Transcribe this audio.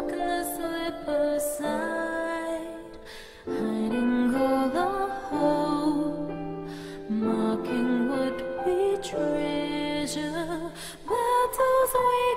Battles we